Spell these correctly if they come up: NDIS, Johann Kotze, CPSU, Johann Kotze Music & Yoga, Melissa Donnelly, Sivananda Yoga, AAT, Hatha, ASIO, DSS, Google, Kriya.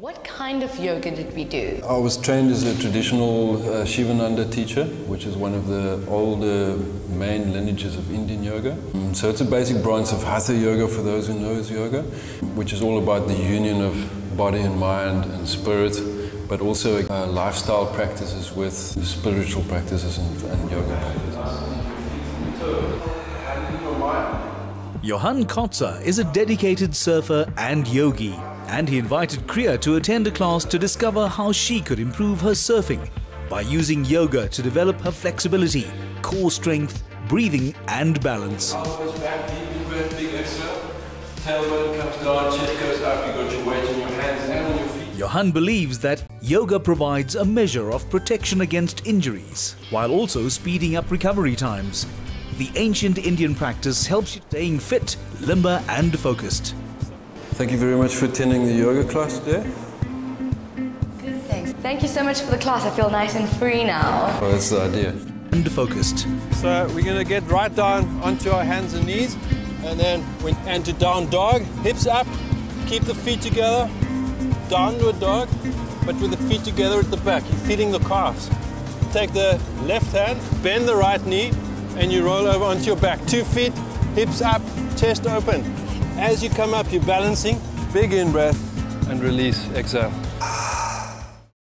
What kind of yoga did we do? I was trained as a traditional Sivananda teacher, which is one of the older main lineages of Indian yoga. So it's a basic branch of Hatha yoga for those who know yoga, which is all about the union of body and mind and spirit, but also lifestyle practices with spiritual practices and yoga practices. Johann Kotze is a dedicated surfer and yogi, and he invited Kriya to attend a class to discover how she could improve her surfing by using yoga to develop her flexibility, core strength, breathing and balance. Back, deep breath, big exhale. Tailbone comes down, chest goes up, you got your weight on your hands and on your feet. Johann believes that yoga provides a measure of protection against injuries, while also speeding up recovery times. The ancient Indian practice helps you staying fit, limber and focused. Thank you very much for attending the yoga class today. Good, thanks. Thank you so much for the class. I feel nice and free now. Well, that's the idea. And focused. So we're going to get right down onto our hands and knees, and then we enter down dog. Hips up, keep the feet together, downward dog, but with the feet together at the back. You're feeling the calves. Take the left hand, bend the right knee, and you roll over onto your back. 2 feet, hips up, chest open. As you come up, you're balancing. Big in-breath and release, exhale.